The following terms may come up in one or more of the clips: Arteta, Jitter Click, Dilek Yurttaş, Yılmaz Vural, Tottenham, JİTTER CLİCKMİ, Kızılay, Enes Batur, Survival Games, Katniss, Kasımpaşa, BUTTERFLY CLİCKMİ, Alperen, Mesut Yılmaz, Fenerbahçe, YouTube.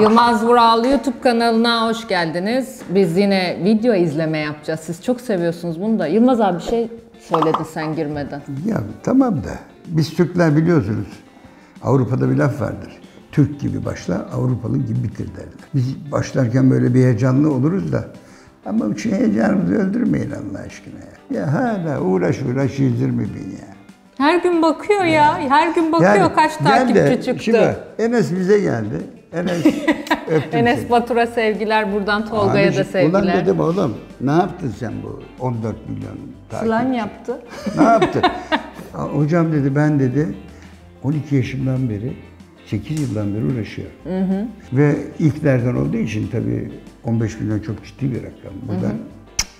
Yılmaz Vural YouTube kanalına hoş geldiniz. Biz yine video izleme yapacağız. Siz çok seviyorsunuz bunu da. Yılmaz abi bir şey söyledin sen girmeden. Ya tamam da biz Türkler biliyorsunuz Avrupa'da bir laf vardır. Türk gibi başla, Avrupalı gibi bitir derler. Biz başlarken böyle bir heyecanlı oluruz da ama şu heyecanımızı öldürmeyin Allah aşkına ya. Ya hala uğraş 120 bin ya. Her gün bakıyor ya. Her gün bakıyor yani, kaç takipçi çıktı. Şimdi Enes bize geldi. Enes Batur'a sevgiler, buradan Tolga'ya da sevgiler. Ulan dedim oğlum, ne yaptın sen bu 14 milyon takipçi? Slime yaptı. Ne yaptı? Hocam dedi, ben dedi 12 yaşımdan beri, 8 yıldan beri uğraşıyorum. Hı hı. Ve ilklerden olduğu için tabii 15 milyon çok ciddi bir rakam. Buradan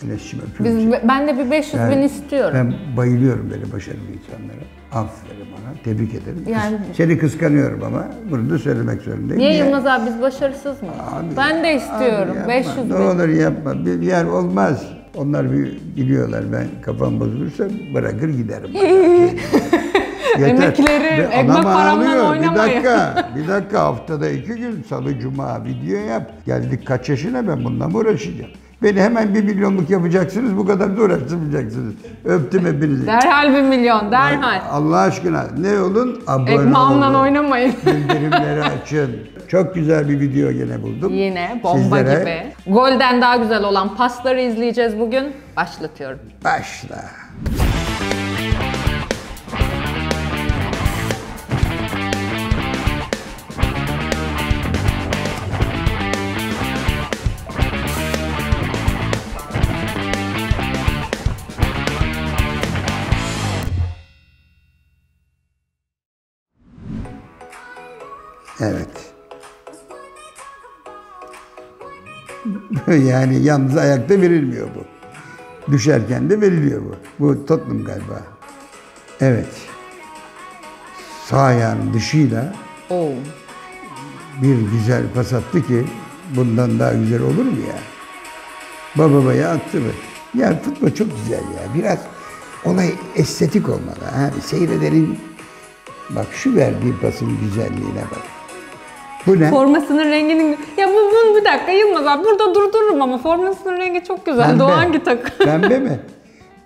Enes'cim öpüyorum. Ben de bir 500 bin istiyorum. Ben bayılıyorum böyle başarılı insanlara. Aferin bana, tebrik ederim. Yani, seni kıskanıyorum ama bunu da söylemek zorundayım. Niye Yılmaz abi, biz başarısız mı? Abi, ben de istiyorum, yapma, 500 bin. Ne olur yapma, bir yer olmaz. Onlar bir biliyorlar, ben kafam bozulursa bırakır giderim. Emeklerim, ekmek paramdan oynamayın. Bir dakika, haftada 2 gün, salı, cuma video yap. Geldik kaç yaşına, ben bununla mı uğraşacağım? Beni hemen 1 milyonluk yapacaksınız, bu kadar da uğraştırmayacaksınız. Öptüm hepinizi. Derhal 1 milyon, derhal. Allah aşkına ne olun? Abone olun. Ekmeğimden oynamayın. Bildirimleri açın. Çok güzel bir video gene buldum. Yine bomba gibi. Golden daha güzel olan pasları izleyeceğiz bugün. Başlatıyorum. Başla. Evet. Yani yalnız ayakta verilmiyor bu. Düşerken de veriliyor bu. Bu Tottenham galiba. Evet. Sağ ayağın dışıyla bir güzel pas attı ki bundan daha güzel olur mu ya? Babaya attı mı? Ya futbol çok güzel ya. Biraz olay estetik olmalı. Ha? Seyredenin bak şu verdiği pasın güzelliğine bak. Bu ne? Formasının renginin... Ya bu bir dakika Yılmaz abi, burada durdururum ama formasının rengi çok güzel. Pembe. Doğan hangi takım? Pembe mi?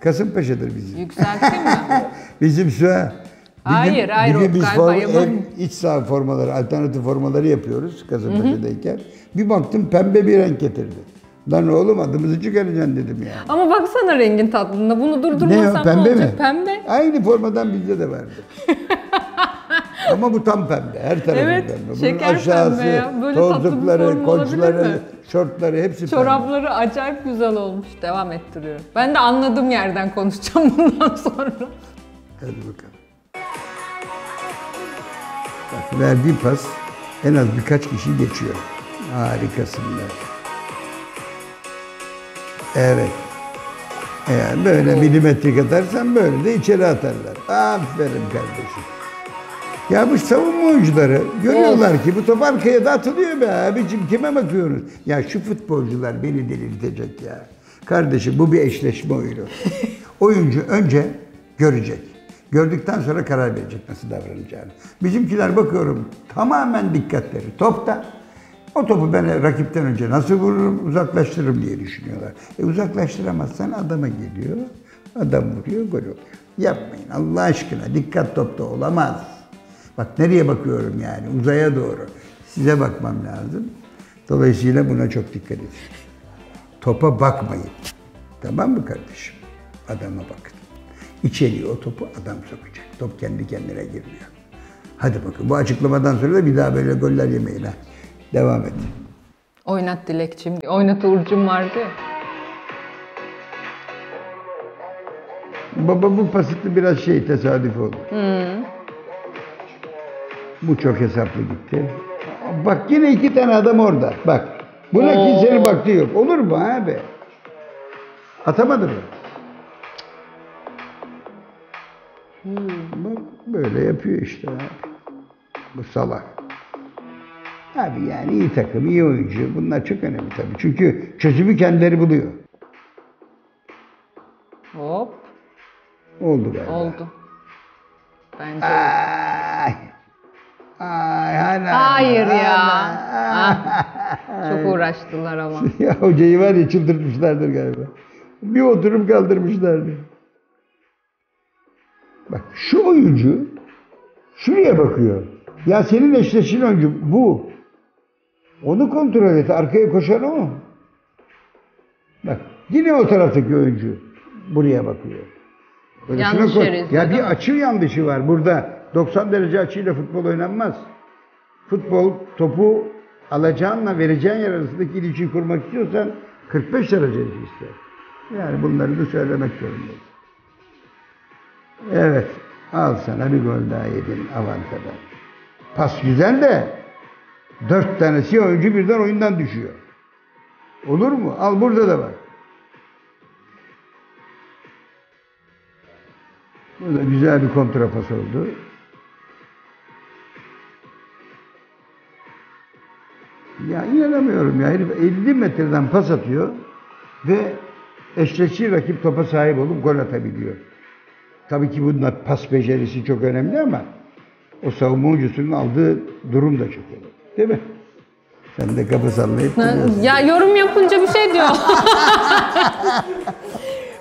Kasımpaşa'dır bizim. Yükselttin mi? Bizim şu an... Hayır iç saha formaları, alternatif formaları yapıyoruz Kasımpaşa'dayken. Bir baktım pembe bir renk getirdi. Lan oğlum adımızı çıkaracaksın dedim ya. Yani. Ama baksana rengin tatlılığına, bunu durdurmasam ne olacak? Mi? Pembe. Aynı formadan bizde de vardı. Ama bu tam pembe, her tarafı evet, pembe. Bunun şeker aşağısı, pembe ya. Böyle tozlukları, koçları, şortları hepsi çorapları pembe. Acayip güzel olmuş, devam ettiriyorum. Ben de anladığım yerden konuşacağım bundan sonra. Hadi bakalım. Bak, verdiği pas en az birkaç kişi geçiyor. Harikasında. Evet. Yani böyle milimetrik atarsan böyle de içeri atarlar. Aferin kardeşim. Ya bu savunma oyuncuları görüyorlar ki bu top arkaya da atılıyor be abicim, kime bakıyorsunuz? Ya şu futbolcular beni delirtecek ya. Kardeşim bu bir eşleşme oyunu. Oyuncu önce görecek. Gördükten sonra karar verecek nasıl davranacağını. Bizimkiler bakıyorum tamamen dikkatleri topta. O topu ben rakipten önce nasıl vururum, uzaklaştırırım diye düşünüyorlar. Uzaklaştıramazsan adama geliyor, adam vuruyor, gol oluyor. Yapmayın Allah aşkına, dikkat topta olamaz. Bak nereye bakıyorum yani, uzaya doğru. Size bakmam lazım. Dolayısıyla buna çok dikkat edin. Topa bakmayın. Tamam mı kardeşim? Adama bakın. İçeriye o topu adam sokacak. Top kendi kendine girmiyor. Hadi bakın, bu açıklamadan sonra da bir daha böyle goller yemeyin ha. Devam et. Oynat Dilekçim, oynat Uğur'cum vardı. Baba bu pasitli biraz şey, tesadüf oldu. Bu çok hesaplı gitti. Bak yine 2 tane adam orada. Bak. Buna kimsenin baktığı yok. Olur mu abi? Atamadı mı? Bak böyle yapıyor işte abi. Bu salak. Abi yani iyi takım, iyi oyuncu. Bunlar çok önemli tabii. Çünkü çözümü kendileri buluyor. Hop. Oldu galiba. Oldu. Bence. Ay. Hayır ya. Çok uğraştılar ama. Ya hocayı var ya çıldırtmışlardır galiba. Bir oturup kaldırmışlardır. Bak şu oyuncu şuraya bakıyor. Ya senin eşleşin oyuncu bu. Onu kontrol et. Arkaya koşan o. Bak yine o taraftaki oyuncu buraya bakıyor. Böyle yanlış yeriz. Ya bir açı yanlışı var burada. 90 derece açıyla futbol oynanmaz. Futbol topu alacağınla vereceğin yer arasındaki ilişkiyi kurmak istiyorsan 45 derece ister. Yani bunları da söylemek zorundayız. Evet. Al sana bir gol daha yedin avantada. Pas güzel de 4 tanesi oyuncu birden oyundan düşüyor. Olur mu? Al burada da var. Burada güzel bir kontrapas oldu. Ya inanamıyorum ya. Herif 50 metreden pas atıyor ve eşleşir rakip topa sahip olup gol atabiliyor. Tabii ki bunun pas becerisi çok önemli ama o savunma oyuncusunun aldığı durum da çok önemli. Değil mi? Sen de kafa sallayıp duruyorsun. Ya yorum yapınca bir şey diyor.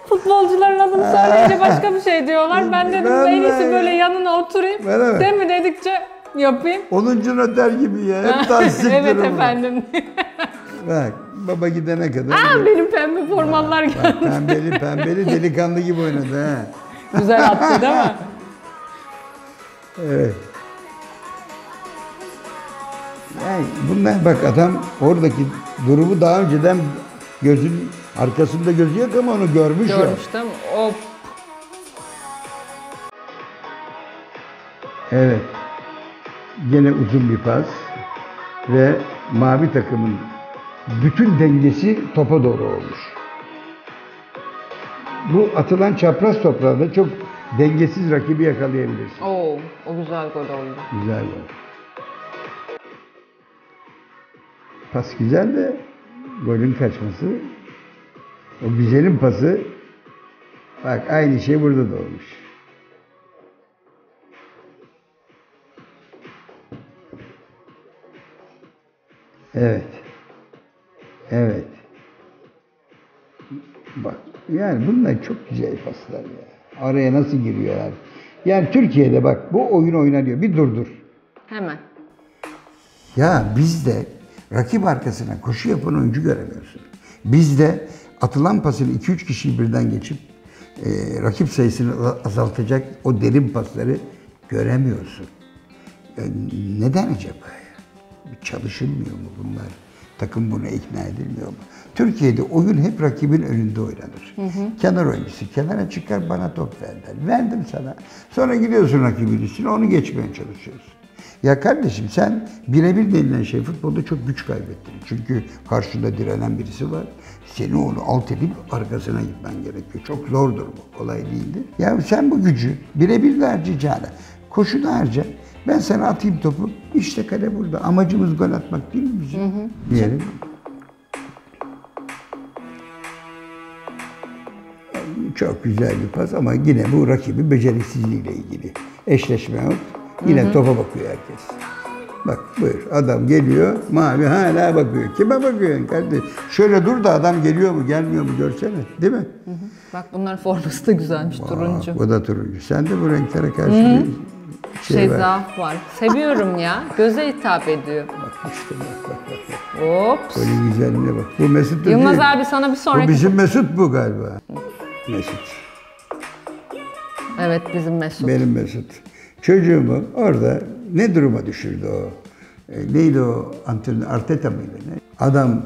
Futbolcuların adını söyleyince başka bir şey diyorlar. Ben dedim en iyisi böyle yanına oturayım. Değil mi dedikçe yapayım. 10. noter gibi ya. Hep tasdik evet durumu. Efendim. Bak baba gidene kadar. Aa, benim pembe formalar geldi. Bak, pembeli delikanlı gibi oynadı ha. Güzel attı değil mi? Evet. Yani bunlar bak adam oradaki durumu daha önceden gözün arkasında gözü yok ama onu görmüş ya. Görmüştüm. Hop. Evet. Gene uzun bir pas ve mavi takımın bütün dengesi topa doğru olmuş. Bu atılan çapraz toplarda çok dengesiz rakibi yakalayabilirsin. Oo, o güzel gol oldu. Güzel gol. Pas güzel de golün kaçması, o güzelin pası, bak aynı şey burada da olmuş. Evet. Evet. Bak yani bunlar çok güzel paslar ya. Araya nasıl giriyorlar? Yani Türkiye'de bak bu oyun oynanıyor. Bir durdur. Hemen. Ya bizde rakip arkasına koşu yapan oyuncu göremiyorsun. Bizde atılan pasını 2-3 kişiyi birden geçip rakip sayısını azaltacak o derin pasları göremiyorsun. Neden acaba ya? Çalışılmıyor mu bunlar? Takım buna ikna edilmiyor mu? Türkiye'de oyun hep rakibin önünde oynanır. Hı. Kenar oyuncusu kenara çıkar, bana top verdiler. Verdim sana. Sonra gidiyorsun rakibin üstüne, onu geçmeye çalışıyorsun. Ya kardeşim sen birebir denilen şey futbolda çok güç kaybettin. Çünkü karşında direnen birisi var. Seni onu alt edip arkasına gitmen gerekiyor. Çok zordur bu. Kolay değildir. Ya sen bu gücü birebir de harcayacağına, koşuda harca. Ben sana atayım topu. İşte kale burada. Amacımız gol atmak değil mi bizim? Hı hı. Diyelim. Çok güzel bir pas ama yine bu rakibin beceriksizliğiyle ilgili. Eşleşme yok. Yine hı hı. Topa bakıyor herkes. Bak buyur adam geliyor, mavi hala bakıyor. Kime bakıyorsun kardeş? Şöyle dur da adam geliyor mu gelmiyor mu görsene değil mi? Hı hı. Bak bunların forması da güzelmiş. Aa, turuncu. O da turuncu. Sen de bu renklere karşı bir şey zaaf var. Seviyorum ya. Göze hitap ediyor. Bak işte bak. Ops. Böyle güzelliğine bak. Bu Mesut değil. Yılmaz abi sana bir sonraki. Bu bizim Mesut bu galiba. Mesut. Evet bizim Mesut. Benim Mesut. Çocuğumu orada ne duruma düşürdü o? Neydi o antrenör? Arteta mıydı ne? Adam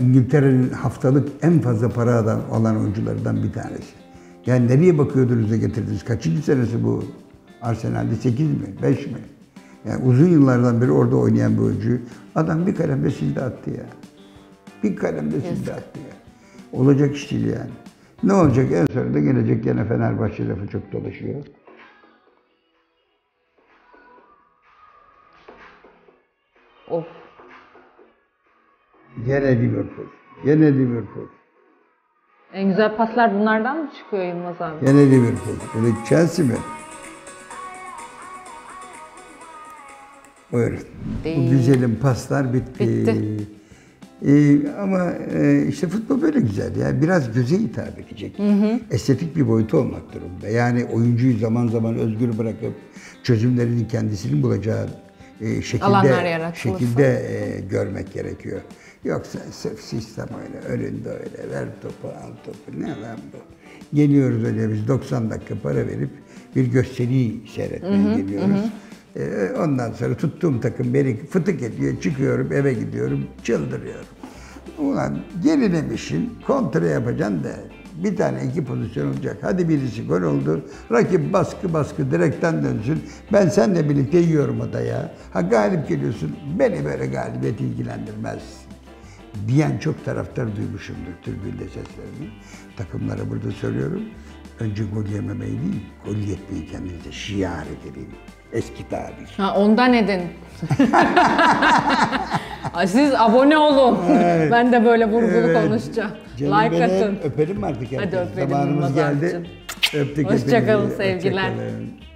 İngiltere'nin haftalık en fazla para alan oyuncularından bir tanesi. Yani nereye bakıyordunuz da getirdiniz? Kaçıncı senesi bu Arsenal'de? 8 mi? 5 mi? Yani uzun yıllardan beri orada oynayan bir oyuncu. Adam bir kalemde sildi attı ya. Bir kalemde sildi attı ya. Olacak iş değil yani. Ne olacak? En sonunda gelecek yine Fenerbahçe lafı çok dolaşıyor. Of. Gene Liverpool. En güzel paslar bunlardan mı çıkıyor Yılmaz abi? Gene Liverpool. Böyle Chelsea mi? Buyurun. Değil. Bu güzelim paslar bitti. Ama futbol böyle güzel ya. Biraz göze hitap edecek. Hı hı. Estetik bir boyutu olmak durumunda. Yani oyuncuyu zaman zaman özgür bırakıp çözümlerini kendisinin bulacağı şekilde görmek gerekiyor. Yoksa sırf sistem öyle, önünde öyle, ver topu, al topu, ne lan bu? Geliyoruz öyle biz 90 dakika para verip bir gösteriyi seyretmeye geliyoruz. Hı hı. Ondan sonra tuttuğum takım beni fıtık ediyor, çıkıyorum, eve gidiyorum, çıldırıyorum. Ulan gerilemişin, kontra yapacaksın da bir tane iki pozisyon olacak. Hadi birisi gol oldu, rakip baskı direkten dönsün. Ben seninle birlikte yiyorum o da ya. Ha galip geliyorsun, beni böyle galibiyet ilgilendirmez diyen çok taraftar duymuşumdur tribünde seslerini. Takımlara burada söylüyorum. Önce gol yememeyi değil, gol yetmeyi kendinize şiar edeyim. Eski tabir. Ha ondan edin. Siz abone olun. Evet. Ben de böyle vurgulu konuşacağım. Canım like atın. Öpelim mi artık? Hadi öpelim. Zamanımız geldi. Öptük. Hoşçakalın sevgiler. Hoşçakalın.